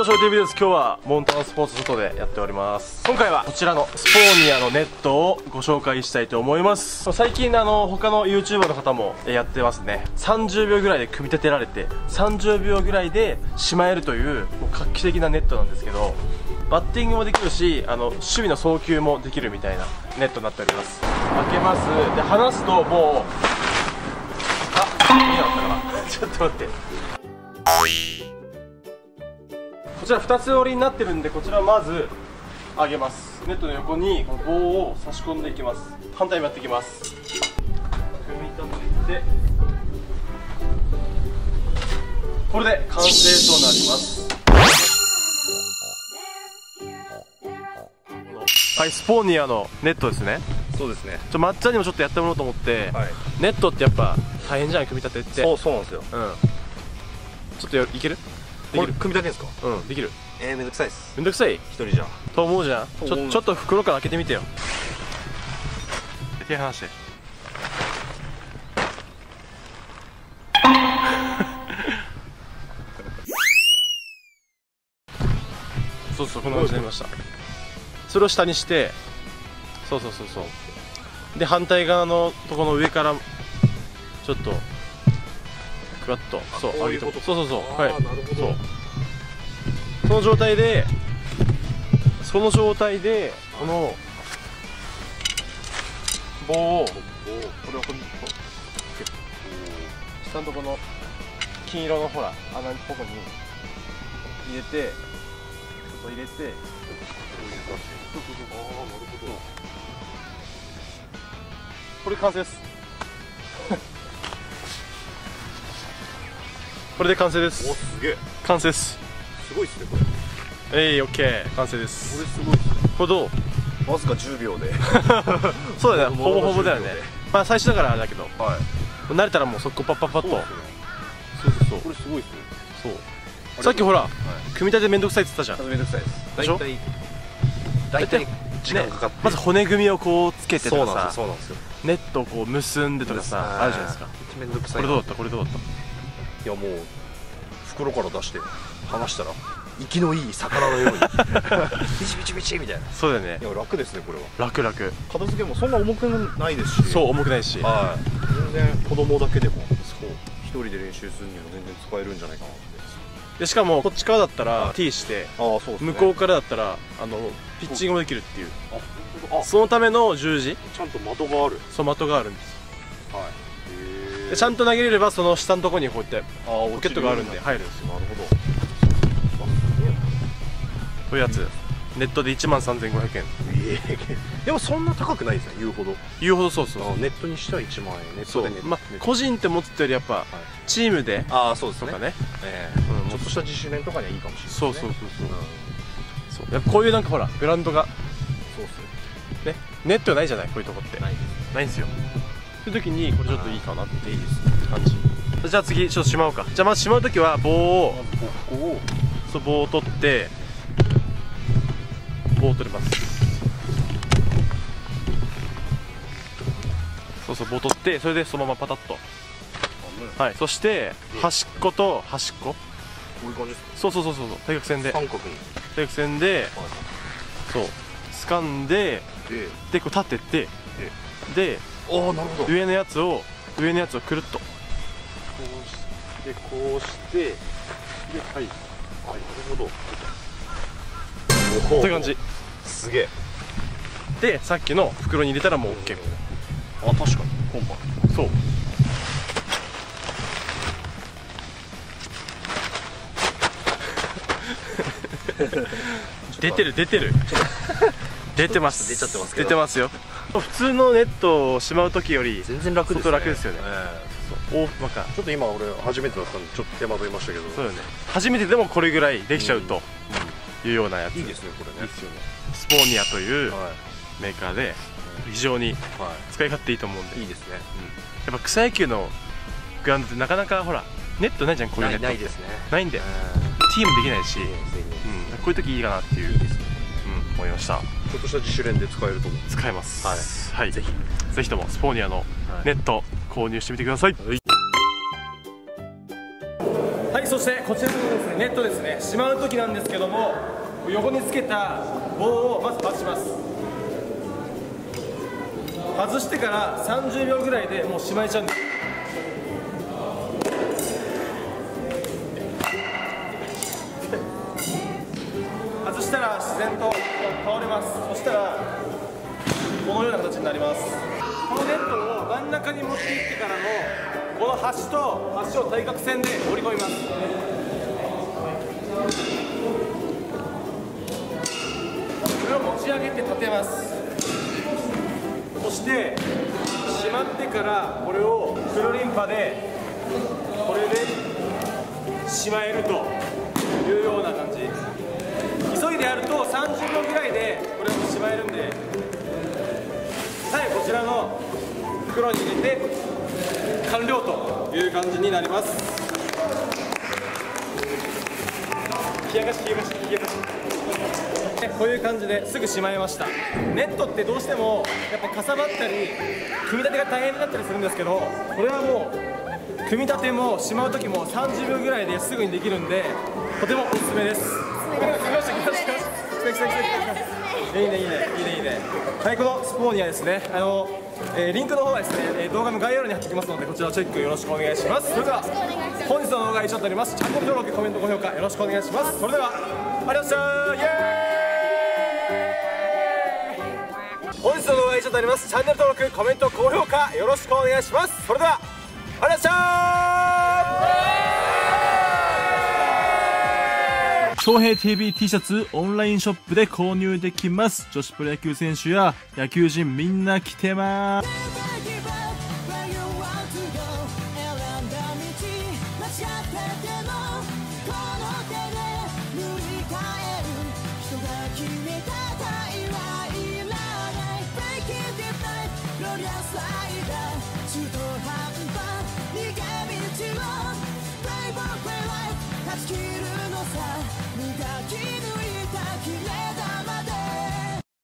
もしょう TV です。今日はモンタナスポーツ外でやっております。今回はこちらのスポーニアのネットをご紹介したいと思います。最近他の YouTuber の方もやってますね。30秒ぐらいで組み立てられて30秒ぐらいでしまえるという画期的なネットなんですけど、バッティングもできるし守備の送球もできるみたいなネットになっております。開けます。で離すともう見えなかったかなちょっと待って、こちら2つ折りになってるんで、こちらまず上げます。ネットの横にこの棒を差し込んでいきます。反対もやっていきます。組み立ててこれで完成となります。はい、スポーニアのネットですね。そうですね。まっちゃんにもちょっとやってもらおうと思って、はい、ネットってやっぱ大変じゃない、組み立てって。そうなんですよ。ちょっといける？できる？組み立てんすか？うん、できる。めんどくさいっす。めんどくさい？一人じゃと思うじゃん。ちょっと袋から開けてみてよ。手離してそうそう、こんな感じになりました。それを下にして、そうで、反対側のとこの上からちょっとクワッと上げて、はい、その状態でこの棒を下のとこの金色のほら穴のここに入れて、これ完成です。これで完成です。お、すげえ。完成です。すごいっすね、これ。オッケー、完成です。これすごいっすね。これどう？わずか10秒でそうだね、ほぼほぼだよね。まあ最初だからあれだけど、慣れたらもう速攻パッパッパッと。そうこれすごいっすね。そう、さっきほら組み立てめんどくさいって言ったじゃん。めんどくさいです。でしょ、大体時間かかって、まず骨組みをこうつけてとかさ、ネットをこう結んでとかさ、あるじゃないですか。めんどくさい。これどうだった？これどうだった？いや、もう袋から出して離したら生きのいい魚のようにビチビチビチみたいな。そうだよね。いや、楽ですね、これは。楽。片付けもそんな重くないですし。そう、重くないし、全然子供だけでも一人で練習するには全然使えるんじゃないかなって。でしかもこっちからだったら T して、向こうからだったらピッチングもできるっていう、そのための十字、ちゃんと的がある。そう、的があるんです。はい、ちゃんと投げれればその下のところにこうやってポケットがあるんで入るんですよ。なるほど。こういうやつネットで1万3500円。でもそんな高くないですね、言うほど。言うほど。そうネットにしては1万円。ネットでね、個人って持つってよりやっぱチームでとかね、ちょっとした自主練とかにはいいかもしれない。そう、こういうなんかほらグラウンドがネットないじゃない、こういうとこって。ないんですよ。そういう時にこれちょっといいかなって。いいですね、感じ。じゃあ次ちょっとしまうか。じゃあまずしまう時は棒を取って、棒を取ります。棒取って、それでそのままパタッと。はい、そして端っこと端っこ、こういう感じですか？そう、対角線で三角に、対角線で掴んで、でこう立てて、で上のやつをくるっとこうして、で、はい、なるほど、そういう感じ。すげえ。でさっきの袋に入れたらもう OK。 あ、確かにコンパクト。そう、出てる出てますよ。普通のネットをしまう時より全然楽ですよね。ちょっと今俺初めてだったんでちょっと手間取りましたけど。そうよね、初めてでもこれぐらいできちゃうというようなやつ。いいですね、これね。スポーニアというメーカーで非常に使い勝手いいと思うんで。いいですね。やっぱ草野球のグラウンドってなかなかほらネットないじゃん、こういうネットないですね。ないんでティーもできないし、こういう時いいかなっていう思いました。ちょっとした自主練で使えると思う。使えます。はい、ぜひともスポーニアのネット購入してみてください。はい、そしてこちらのですね、ネットですね、しまうときなんですけども、横につけた棒をまず外します。外してから30秒ぐらいでもうしまえちゃうんです。外したら自然と倒れます。そしたらこのような形になります。このネットを真ん中に持っていってからのこの端と端を対角線で折り込みます。これを持ち上げて立てます。そしてしまってからこれを黒リンパでこれでしまえるというような感じ。急いでやると30秒ぐらいでこれをしまえるんで、最後こちらの袋に入れて完了という感じになります。冷やかし冷やかし冷やかし。こういう感じですぐしまいました。ネットってどうしてもやっぱかさばったり組み立てが大変になったりするんですけど、これはもう組み立てもしまう時も30秒ぐらいですぐにできるんで、とてもおすすめです。いいねいいねいいねいいね。はい、このスポーニアですね。リンクの方はですね、動画の概要欄に貼っておきますので、こちらチェックよろしくお願いします。それでは本日の動画は以上となります。チャンネル登録、コメント、高評価よろしくお願いします。それではありがとうございました。イエーイ。本日の動画は以上となります。チャンネル登録、コメント、高評価よろしくお願いします。それではありがとうございました。翔平 TV T シャツオンラインショップで購入できます。女子プロ野球選手や野球人みんな着てます。